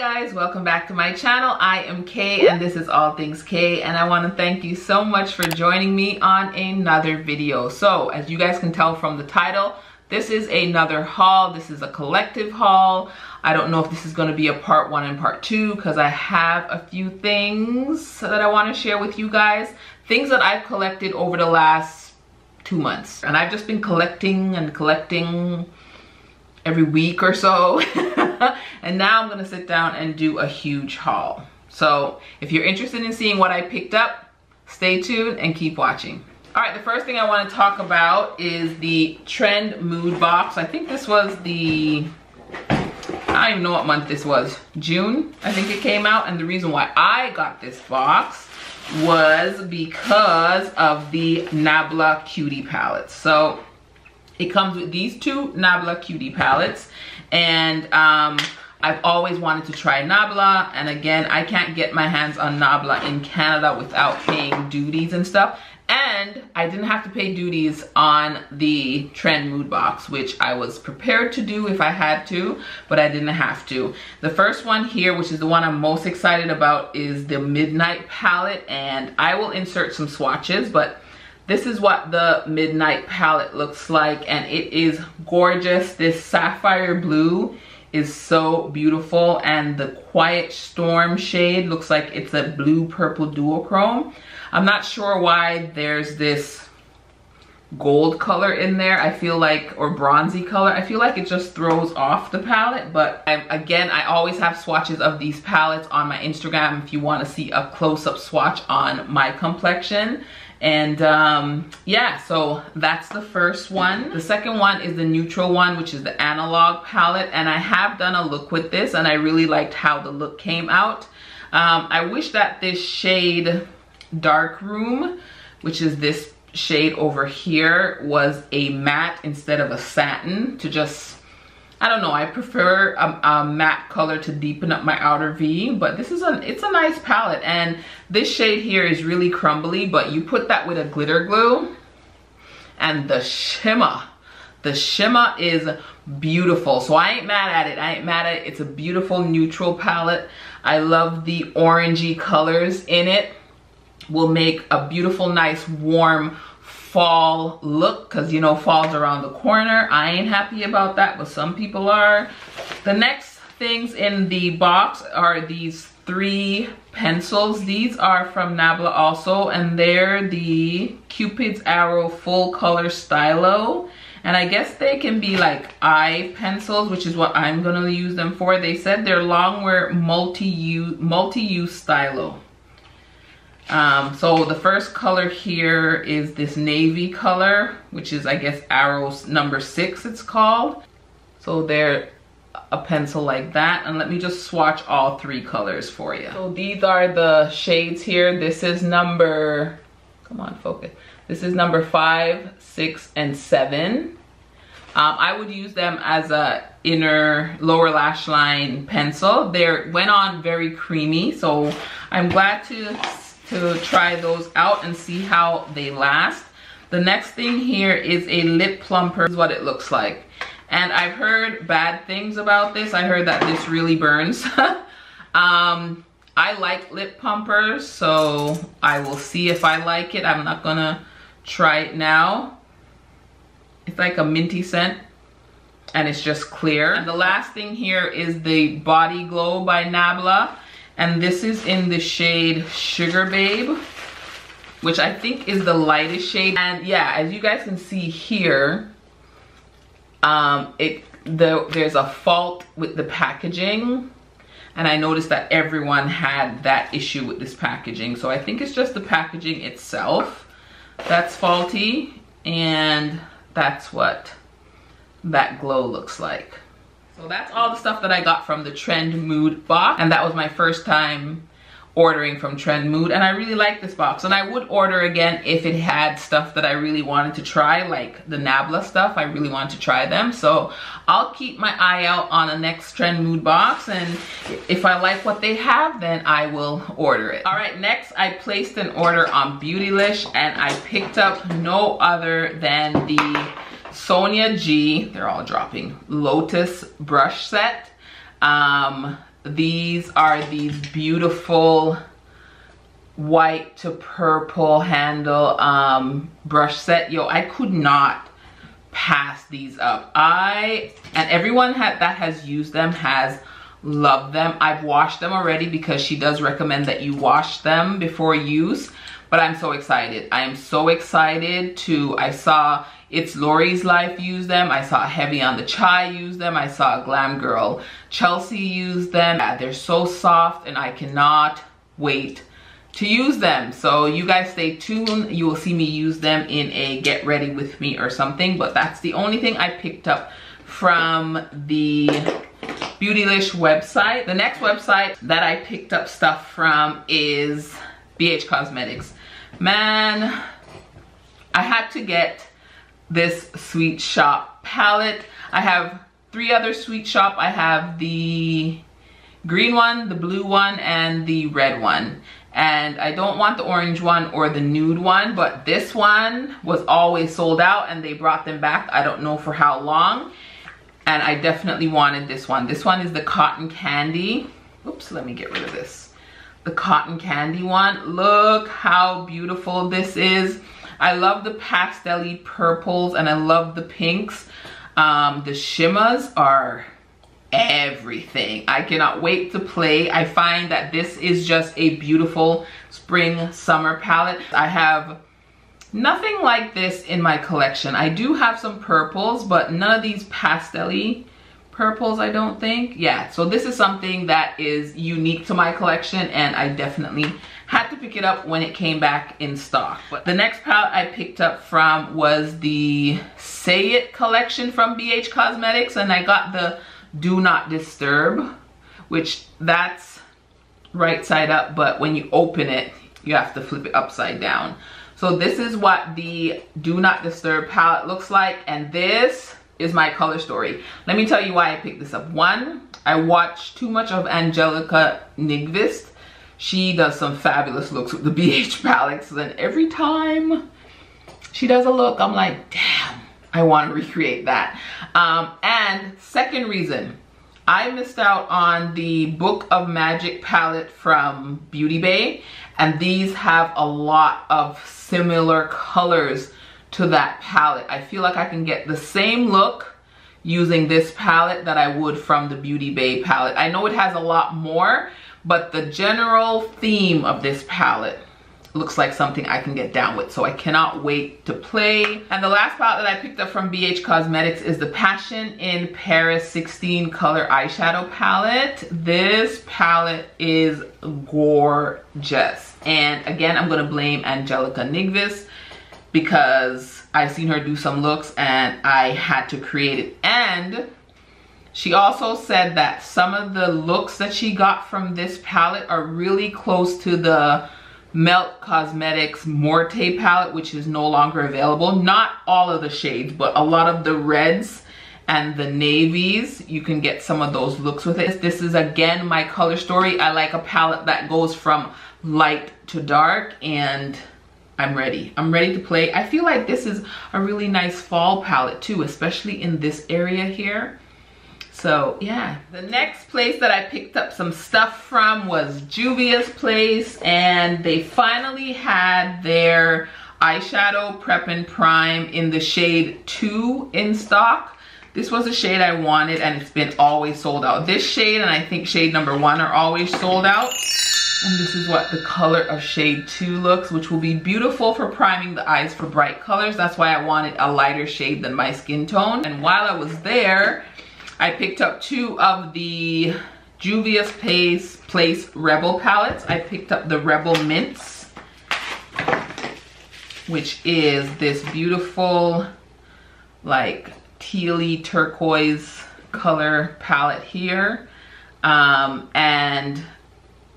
guys, welcome back to my channel. I am Kay and this is All Things Kay, and I want to thank you so much for joining me on another video. So as you guys can tell from the title, this is another haul. This is a collective haul. I don't know if this is going to be a part one and part two because I have a few things that I want to share with you guys. Things that I've collected over the last 2 months. And I've just been collecting every week or so. And now I'm going to sit down and do a huge haul. So if you're interested in seeing what I picked up, stay tuned and keep watching. All right, the first thing I want to talk about is the Trendmood Box. I think this was the, I don't even know what month this was. June, I think it came out. And the reason why I got this box was because of the Nabla Cutie Palettes. So it comes with these two Nabla Cutie Palettes. And I've always wanted to try Nabla. And again, I can't get my hands on Nabla in Canada without paying duties and stuff. And I didn't have to pay duties on the Trendmood box, which I was prepared to do if I had to, but I didn't have to. The first one here, which is the one I'm most excited about, is the Midnight palette, and I will insert some swatches, but this is what the Midnight palette looks like, and it is gorgeous. This sapphire blue is so beautiful, and the Quiet Storm shade looks like it's a blue-purple duochrome. I'm not sure why there's this gold color in there, I feel like, or bronzy color. I feel like it just throws off the palette, but I always have swatches of these palettes on my Instagram if you want to see a close-up swatch on my complexion. And yeah, so that's the first one. The second one is the neutral one, which is the Analog palette, and I have done a look with this and I really liked how the look came out. I wish that this shade Dark Room, which is this shade over here, was a matte instead of a satin to just, I don't know, I prefer a matte color to deepen up my outer V, but this is it's a nice palette. And this shade here is really crumbly, but you put that with a glitter glue and the shimmer is beautiful. So I ain't mad at it. It's a beautiful neutral palette. I love the orangey colors in it. Will make a beautiful, nice, warm fall look, because you know fall's around the corner. I ain't happy about that, but some people are. The next things in the box are these three pencils. These are from Nabla also, and they're the Cupid's Arrow full color stylo, and I guess they can be like eye pencils, which is what I'm gonna use them for. They said they're longwear multi-use stylo. So the first color here is this navy color, which is, I guess, Arrows number 6 it's called. So they're a pencil like that. And let me just swatch all three colors for you. So these are the shades here. This is number, come on, focus. This is number 5, 6, and 7. I would use them as a inner lower lash line pencil. They went on very creamy, so I'm glad to try those out and see how they last. The next thing here is a lip plumper, is what it looks like. And I've heard bad things about this. I heard that this really burns. I like lip plumpers, so I will see if I like it. I'm not gonna try it now. It's like a minty scent and it's just clear. And the last thing here is the Body Glow by Nabla. And this is in the shade Sugar Babe, which I think is the lightest shade. And yeah, as you guys can see here, there's a fault with the packaging. And I noticed that everyone had that issue with this packaging. So I think it's just the packaging itself that's faulty. And that's what that glow looks like. So that's all the stuff that I got from the Trendmood box, and that was my first time ordering from Trendmood, and I really like this box, and I would order again if it had stuff that I really wanted to try, like the Nabla stuff. I really wanted to try them, so I'll keep my eye out on the next Trendmood box, and if I like what they have, then I will order it. All right, next I placed an order on Beautylish, and I picked up no other than the Sonia G, they're all dropping, Lotus Brush Set. These are these beautiful white to purple handle brush set. Yo, I could not pass these up. And everyone that has used them has loved them. I've washed them already because she does recommend that you wash them before use. But I'm so excited. I am so excited to, I saw It's Lori's Life use them. I saw Heavy on the Chai use them. I saw Glam Girl Chelsea use them. Yeah, they're so soft and I cannot wait to use them. So you guys stay tuned. You will see me use them in a get ready with me or something. But that's the only thing I picked up from the Beautylish website. The next website that I picked up stuff from is BH Cosmetics. Man, I had to get this Sweet Shop palette. I have three other Sweet Shop. I have the green one, the blue one, and the red one. And I don't want the orange one or the nude one, but this one was always sold out and they brought them back. I don't know for how long. And I definitely wanted this one. This one is the Cotton Candy. Oops, let me get rid of this. The Cotton Candy one. Look how beautiful this is. I love the pastel-y purples and I love the pinks. The shimmers are everything. I cannot wait to play. I find that this is just a beautiful spring summer palette. I have nothing like this in my collection. I do have some purples, but none of these pastel-y purples, I don't think. Yeah, so this is something that is unique to my collection and I definitely had to pick it up when it came back in stock. But the next palette I picked up from was the Say It collection from BH Cosmetics, and I got the Do Not Disturb, which that's right side up, but when you open it, you have to flip it upside down. So this is what the Do Not Disturb palette looks like, and this is my color story. Let me tell you why I picked this up. One, I watched too much of Angelica Nigvist. She does some fabulous looks with the BH palettes, and every time she does a look, I'm like, damn, I want to recreate that. And second reason, I missed out on the Book of Magic palette from Beauty Bay, and these have a lot of similar colors to that palette. I feel like I can get the same look using this palette that I would from the Beauty Bay palette. I know it has a lot more, but the general theme of this palette looks like something I can get down with. So I cannot wait to play. And the last palette that I picked up from BH Cosmetics is the Passion in Paris 16 color eyeshadow palette. This palette is gorgeous. And again, I'm gonna blame Angelica Nigvist because I've seen her do some looks and I had to create it. And she also said that some of the looks that she got from this palette are really close to the Melt Cosmetics Morte palette, which is no longer available. Not all of the shades, but a lot of the reds and the navies. You can get some of those looks with it. This is again my color story. I like a palette that goes from light to dark, and I'm ready. I'm ready to play. I feel like this is a really nice fall palette too, especially in this area here. So yeah, the next place that I picked up some stuff from was Juvia's Place, and they finally had their eyeshadow prep and prime in the shade 2 in stock. This was a shade I wanted and it's been always sold out. This shade and I think shade number 1 are always sold out. And this is what the color of shade 2 looks, which will be beautiful for priming the eyes for bright colors. That's why I wanted a lighter shade than my skin tone. And while I was there, I picked up two of the Juvia's Place Rebel palettes. I picked up the Rebel Mints, which is this beautiful like tealy turquoise color palette here. And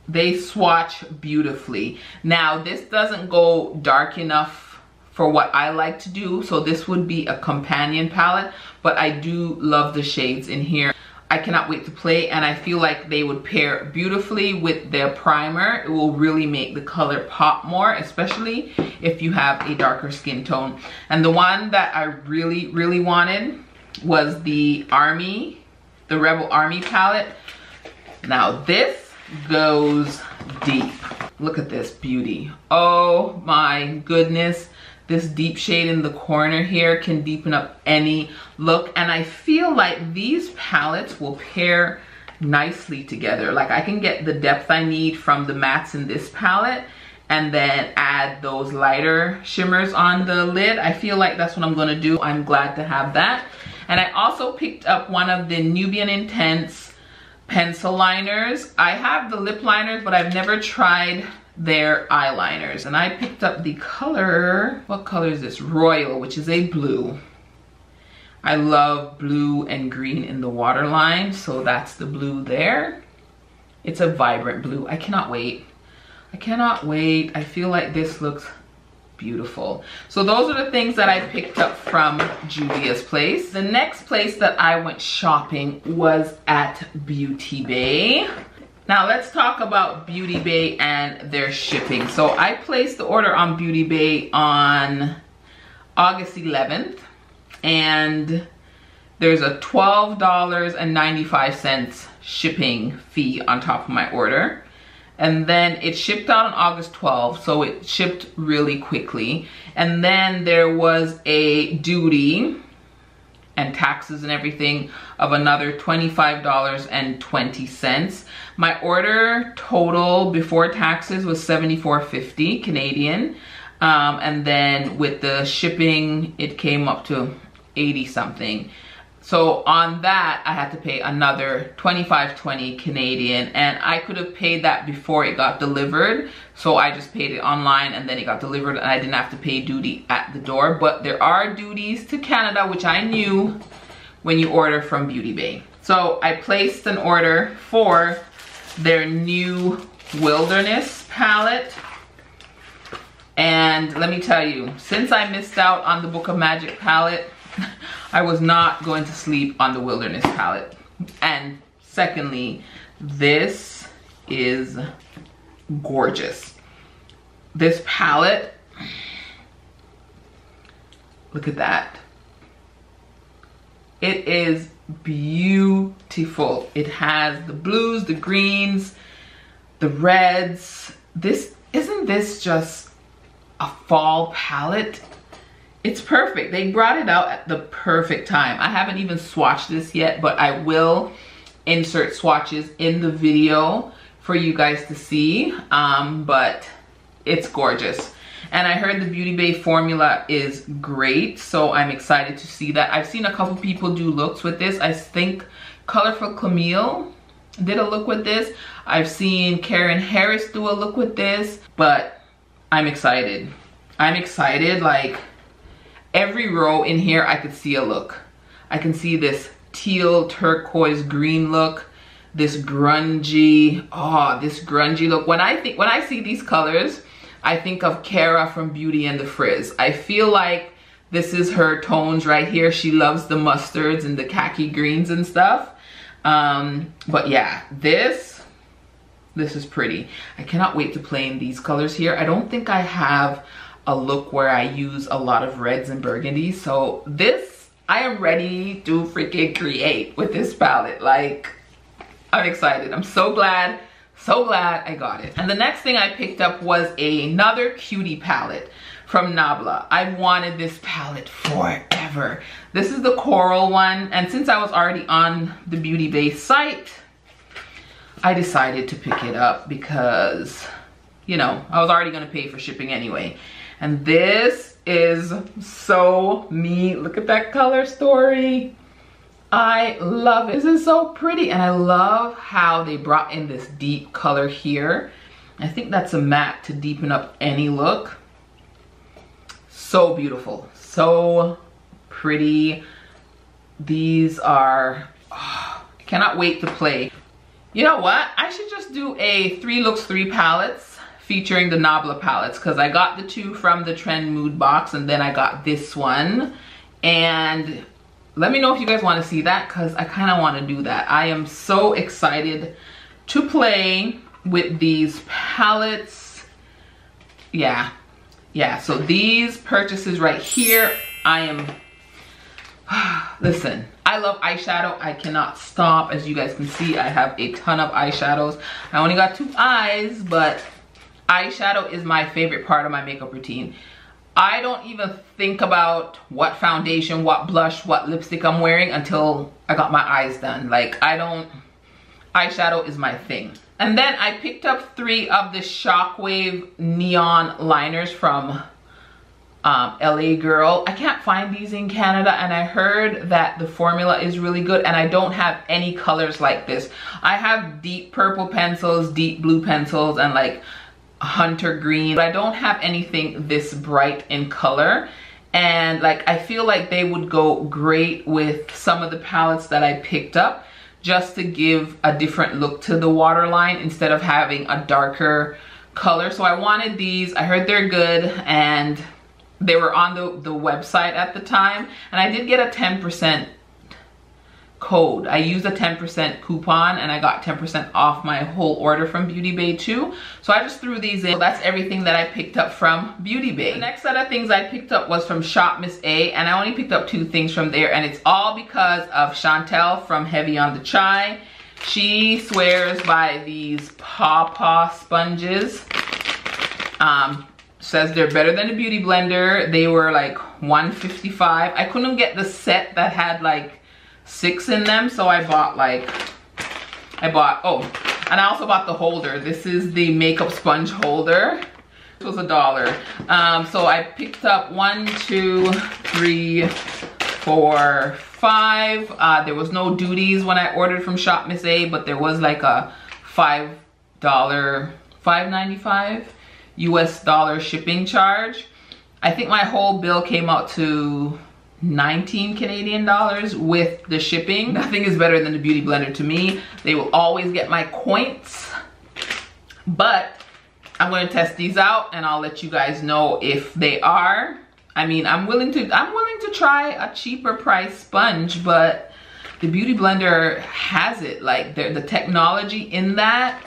they swatch beautifully. Now this doesn't go dark enough for what I like to do, so this would be a companion palette, but I do love the shades in here. I cannot wait to play, and I feel like they would pair beautifully with their primer. It will really make the color pop more, especially if you have a darker skin tone. And the one that I really, really wanted was the Rebel Army palette. Now this goes deep. Look at this beauty. Oh my goodness. This deep shade in the corner here can deepen up any look. And I feel like these palettes will pair nicely together. Like I can get the depth I need from the mattes in this palette and then add those lighter shimmers on the lid. I feel like that's what I'm gonna do. I'm glad to have that. And I also picked up one of the Nubian Intense pencil liners. I have the lip liners, but I've never tried their eyeliners. And I picked up the color, what color is this? Royal, which is a blue. I love blue and green in the waterline, so that's the blue there. It's a vibrant blue. I cannot wait. I cannot wait. I feel like this looks beautiful. So those are the things that I picked up from Juvia's Place. The next place that I went shopping was at Beauty Bay. Now let's talk about Beauty Bay and their shipping. So I placed the order on Beauty Bay on August 11th. And there's a $12.95 shipping fee on top of my order. And then it shipped out on August 12th, so it shipped really quickly. And then there was a duty and taxes and everything of another $25.20. My order total before taxes was $74.50 Canadian. And then with the shipping, it came up to 80 something. So on that, I had to pay another $25.20 Canadian, and I could have paid that before it got delivered. So I just paid it online and then it got delivered and I didn't have to pay duty at the door. But there are duties to Canada, which I knew when you order from Beauty Bay. So I placed an order for their new Wilderness palette. And let me tell you, since I missed out on the Book of Magic palette, I was not going to sleep on the Wilderness palette. And secondly, this is gorgeous. This palette, look at that. It is beautiful. It has the blues, the greens, the reds. This, isn't this just a fall palette? It's perfect. They brought it out at the perfect time. I haven't even swatched this yet, but I will insert swatches in the video for you guys to see. But it's gorgeous. And I heard the Beauty Bay formula is great, so I'm excited to see that. I've seen a couple people do looks with this. I think Colorful Camille did a look with this. I've seen Karen Harris do a look with this, but I'm excited. I'm excited, like, every row in here I could see a look. I can see this teal turquoise green look, this grungy, oh, this grungy look. When I see these colors, I think of Kara from Beauty and the Frizz. I feel like this is her tones right here. She loves the mustards and the khaki greens and stuff. But yeah, this is pretty. I cannot wait to play in these colors here. I don't think I have a look where I use a lot of reds and burgundies, so this, I am ready to freaking create with this palette. Like, I'm excited. I'm so glad I got it. And the next thing I picked up was another cutie palette from Nabla. I've wanted this palette forever. This is the coral one, and since I was already on the Beauty Bay site, I decided to pick it up because, you know, I was already gonna pay for shipping anyway. And this is so me. Look at that color story. I love it. This is so pretty. And I love how they brought in this deep color here. I think that's a matte to deepen up any look. So beautiful. So pretty. These are, oh, I cannot wait to play. You know what? I should just do a 3 looks, 3 palettes. Featuring the Nabla palettes, because I got the 2 from the Trendmood box and then I got this one. And let me know if you guys want to see that, because I kind of want to do that. I am so excited to play with these palettes. Yeah, so these purchases right here, I am Listen, I love eyeshadow. I cannot stop. As you guys can see, I have a ton of eyeshadows. I only got two eyes, but eyeshadow is my favorite part of my makeup routine. I don't even think about what foundation, what blush, what lipstick I'm wearing until I got my eyes done. Like, I don't, eyeshadow is my thing. And then I picked up 3 of the Shockwave neon liners from LA Girl. I can't find these in Canada, and I heard that the formula is really good, and I don't have any colors like this. I have deep purple pencils, deep blue pencils, and like hunter green, but I don't have anything this bright in color. And like, I feel like they would go great with some of the palettes that I picked up, just to give a different look to the waterline instead of having a darker color. So I wanted these. I heard they're good, and they were on the website at the time, and I did get a 10% code. I used a 10% coupon, and I got 10% off my whole order from Beauty Bay too. So I just threw these in. So that's everything that I picked up from Beauty Bay. The next set of things I picked up was from Shop Miss A, and I only picked up 2 things from there, and it's all because of Chantel from Heavy on the Chai. She swears by these Paw Paw sponges. Says they're better than the Beauty Blender. They were like $1.55. I couldn't get the set that had like 6 in them, so I bought like, and I also bought the holder. This is the makeup sponge holder. It was $1. So I picked up 1, 2, 3, 4, 5. There was no duties when I ordered from Shop Miss A, but there was like a $5.95 US dollar shipping charge. I think my whole bill came out to 19 Canadian dollars with the shipping. Nothing is better than the Beauty Blender to me. They will always get my coins, but I'm going to test these out, and I'll let you guys know if they are. I mean, I'm willing to try a cheaper price sponge, but the Beauty Blender has it. Like, the technology in that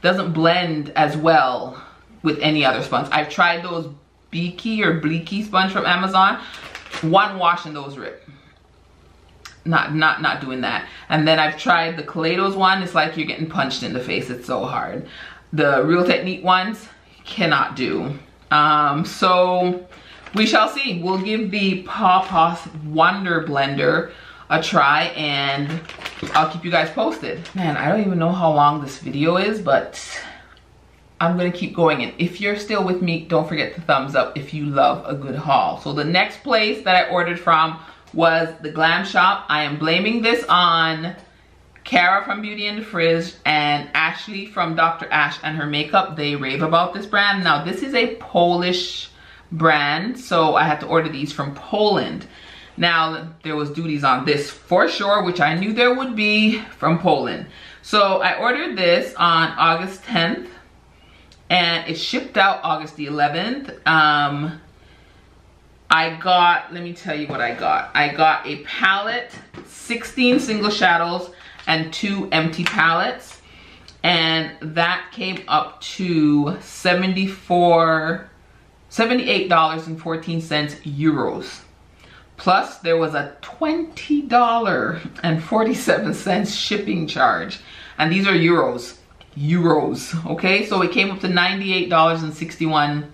doesn't blend as well with any other sponge. I've tried those Beaky or Bleaky sponge from Amazon. One wash and those rip. Not doing that. And then I've tried the Kaleidos one. It's like you're getting punched in the face. It's so hard. The Real Technique ones, cannot do. So we shall see. We'll give the Paw Paw Wonder Blender a try, and I'll keep you guys posted. Man, I don't even know how long this video is, but I'm gonna keep going. And if you're still with me, don't forget to thumbs up if you love a good haul. So the next place that I ordered from was the Glam Shop. I am blaming this on Kara from Beauty and the Frizz and Ashley from Dr. Ash and her makeup. They rave about this brand. Now, this is a Polish brand, so I had to order these from Poland. Now, there was duties on this for sure, which I knew there would be, from Poland. So I ordered this on August 10th. And it shipped out August the 11th. I got, let me tell you what I got. I got a palette, 16 single shadows and 2 empty palettes. And that came up to $78.14 euros. Plus there was a $20.47 shipping charge. And these are euros. Okay, so it came up to €98.61.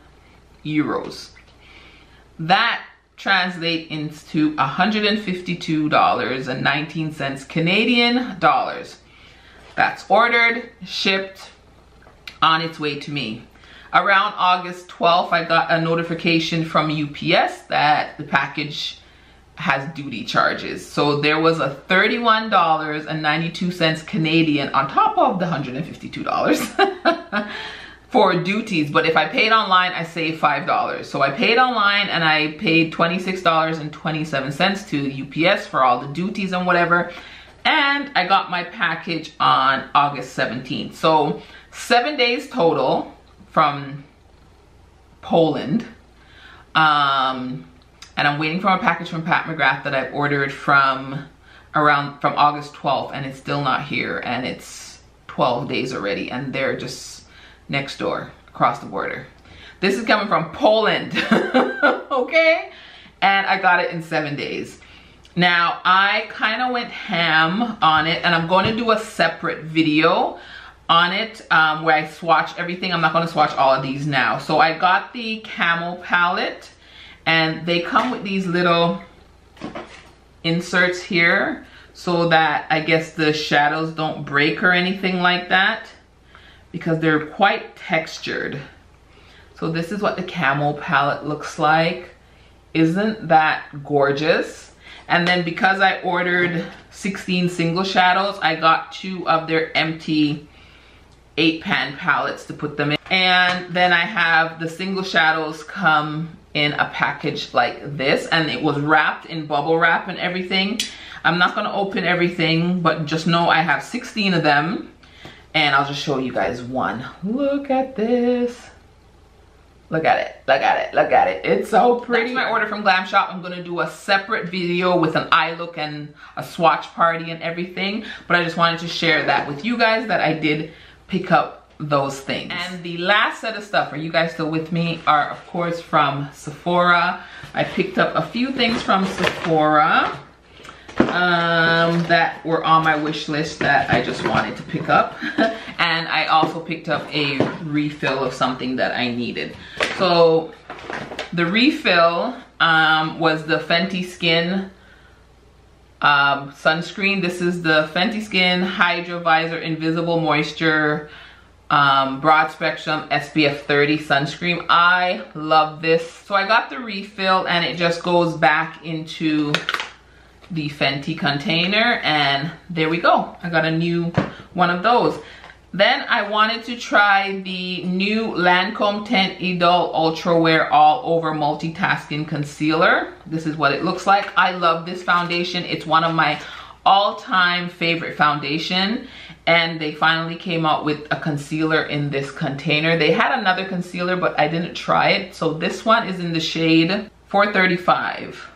That translates into $152.19 Canadian dollars. That's ordered, shipped, on its way to me. Around August 12th, I got a notification from UPS that the package has duty charges. So there was a $31.92 Canadian on top of the $152 for duties. But if I paid online, I saved $5. So I paid online, and I paid $26.27 to UPS for all the duties and whatever. And I got my package on August 17th. So 7 days total from Poland. And I'm waiting for a package from Pat McGrath that I've ordered from August 12th, and it's still not here, and it's 12 days already, and they're just next door across the border. This is coming from Poland, okay? And I got it in 7 days. Now, I kind of went ham on it, and I'm going to do a separate video on it where I swatch everything. I'm not going to swatch all of these now. So I got the Camel palette, and they come with these little inserts here so that I guess the shadows don't break or anything like that, because they're quite textured. So this is what the Camel palette looks like. Isn't that gorgeous? And then because I ordered 16 single shadows, I got 2 of their empty 8-pan palettes to put them in. And then I have the single shadows come in a package like this, and it was wrapped in bubble wrap and everything. I'm not gonna open everything, but just know I have 16 of them, and I'll just show you guys one. Look at this. Look at it, look at it, look at it. It's so pretty. That's my order from Glam Shop. I'm gonna do a separate video with an eye look and a swatch party and everything, but I just wanted to share that with you guys that I did pick up those things. And the last set of stuff, are you guys still with me, are of course from Sephora. I picked up a few things from Sephora that were on my wish list that I just wanted to pick up. And I also picked up a refill of something that I needed. So the refill was the Fenty Skin sunscreen. This is the Fenty Skin Hydro Visor Invisible Moisture Broad Spectrum SPF 30 sunscreen. I love this. So I got the refill, and it just goes back into the Fenty container, and there we go. I got a new one of those. Then I wanted to try the new Lancome 10 Idol Ultra Wear All Over Multitasking Concealer. This is what it looks like. I love this foundation. It's one of my all-time favorite foundation, and they finally came out with a concealer in this container. They had another concealer, but I didn't try it. So this one is in the shade 435.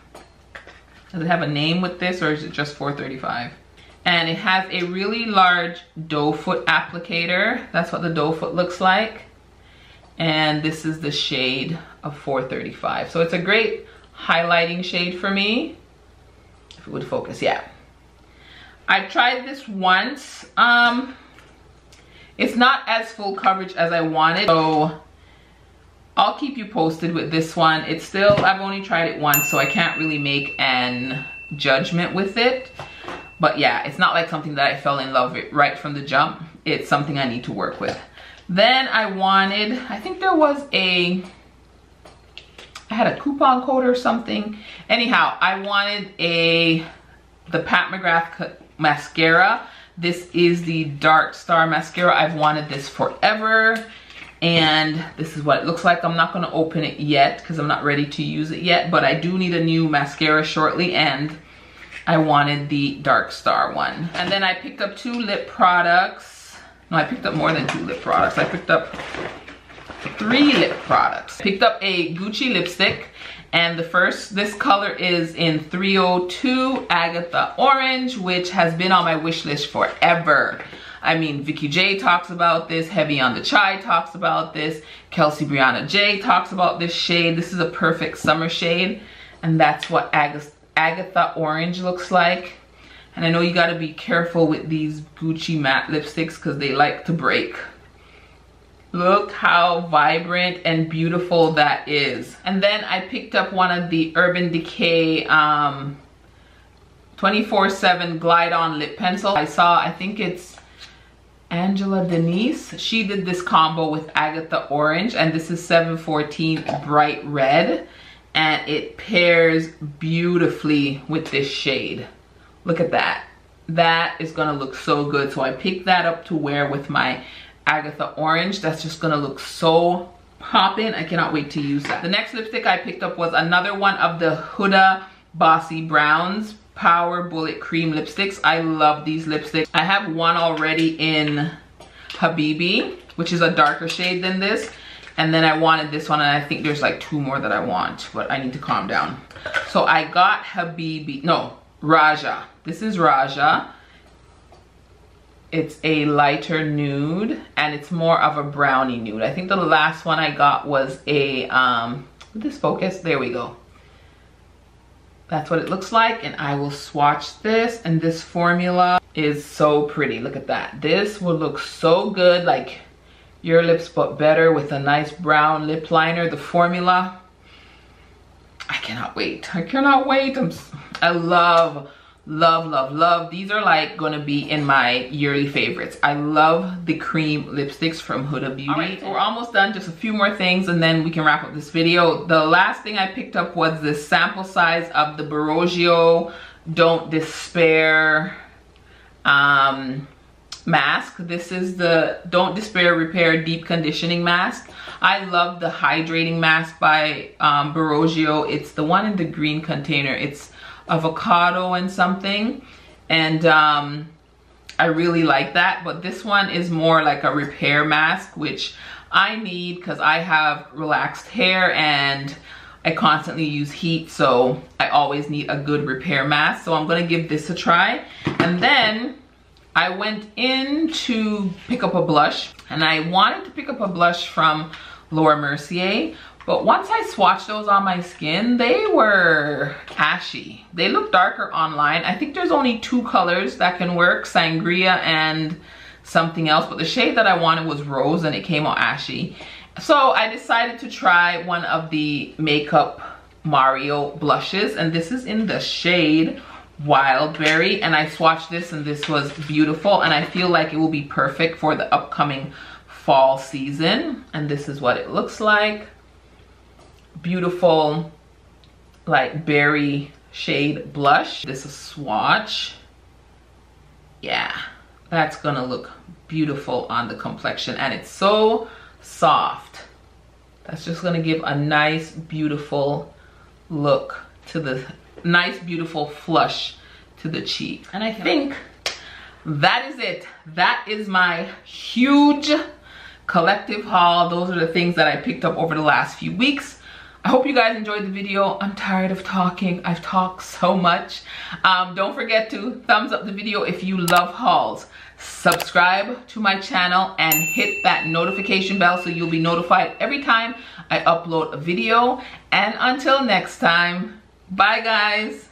Does it have a name with this, or is it just 435? And it has a really large doe foot applicator. That's what the doe foot looks like. And this is the shade of 435. So it's a great highlighting shade for me. If it would focus, yeah. I've tried this once. It's not as full coverage as I wanted, so I'll keep you posted with this one. It's still, I've only tried it once, so I can't really make an judgment with it. But yeah, it's not like something that I fell in love with right from the jump. It's something I need to work with. Then I wanted, I think there was a, I had a coupon code or something. Anyhow, I wanted the Pat McGrath mascara. This is the Dark Star mascara. I've wanted this forever. And this is what it looks like. I'm not gonna open it yet because I'm not ready to use it yet, but I do need a new mascara shortly, and I wanted the Dark Star one. And then I picked up 2 lip products. No, I picked up more than 2 lip products. I picked up 3 lip products. I picked up a Gucci lipstick, and the first, this color is in 302 Agatha Orange, which has been on my wish list forever. I mean, Vicky J talks about this, Heavy on the Chai talks about this, Kelsey Brianna J talks about this shade. This is a perfect summer shade, and that's what Agatha Orange looks like. And I know you gotta be careful with these Gucci matte lipsticks because they like to break. Look how vibrant and beautiful that is. And then I picked up one of the Urban Decay 24/7 Glide On Lip Pencil. I saw, I think it's Angela Denise, she did this combo with Agatha Orange, and this is 714 Bright Red, and it pairs beautifully with this shade. Look at that. That is gonna look so good. So I picked that up to wear with my Agatha Orange. That's just gonna look so poppin'. I cannot wait to use that. The next lipstick I picked up was another one of the Huda Bossy Browns Power Bullet Cream lipsticks. I love these lipsticks. I have one already in Habibi, which is a darker shade than this, and then I wanted this one, and I think there's like 2 more that I want, but I need to calm down. So I got Habibi, no, Raja. This is Raja. It's a lighter nude, and it's more of a brownie nude. I think the last one I got was a, with this focus, there we go. That's what it looks like, and I will swatch this. And this formula is so pretty. Look at that. This will look so good, like your lips but better, with a nice brown lip liner. The formula, I cannot wait. I cannot wait. I love, love, love, love. These are like gonna be in my yearly favorites. I love the cream lipsticks from Huda Beauty. All right, so we're almost done. Just a few more things and then we can wrap up this video. The last thing I picked up was this sample size of the Briogeo Don't Despair mask. This is the Don't Despair Repair Deep Conditioning Mask. I love the hydrating mask by Briogeo. It's the one in the green container. It's avocado and something, and I really like that. But this one is more like a repair mask, which I need because I have relaxed hair and I constantly use heat, so I always need a good repair mask. So I'm gonna give this a try. And then I went in to pick up a blush, and I wanted to pick up a blush from Laura Mercier. But once I swatched those on my skin, they were ashy. They look darker online. I think there's only two colors that can work, Sangria and something else. But the shade that I wanted was Rose, and it came out ashy. So I decided to try one of the Makeup Mario blushes. And this is in the shade Wildberry. And I swatched this, and this was beautiful. And I feel like it will be perfect for the upcoming fall season. And this is what it looks like. Beautiful, like berry shade blush. This is a swatch. Yeah, that's gonna look beautiful on the complexion, and it's so soft. That's just gonna give a nice beautiful look to the nice beautiful flush to the cheek. And I think that is it. That is my huge collective haul. Those are the things that I picked up over the last few weeks. I hope you guys enjoyed the video. I'm tired of talking. I've talked so much. Don't forget to thumbs up the video if you love hauls. Subscribe to my channel and hit that notification bell so you'll be notified every time I upload a video. And until next time, bye guys.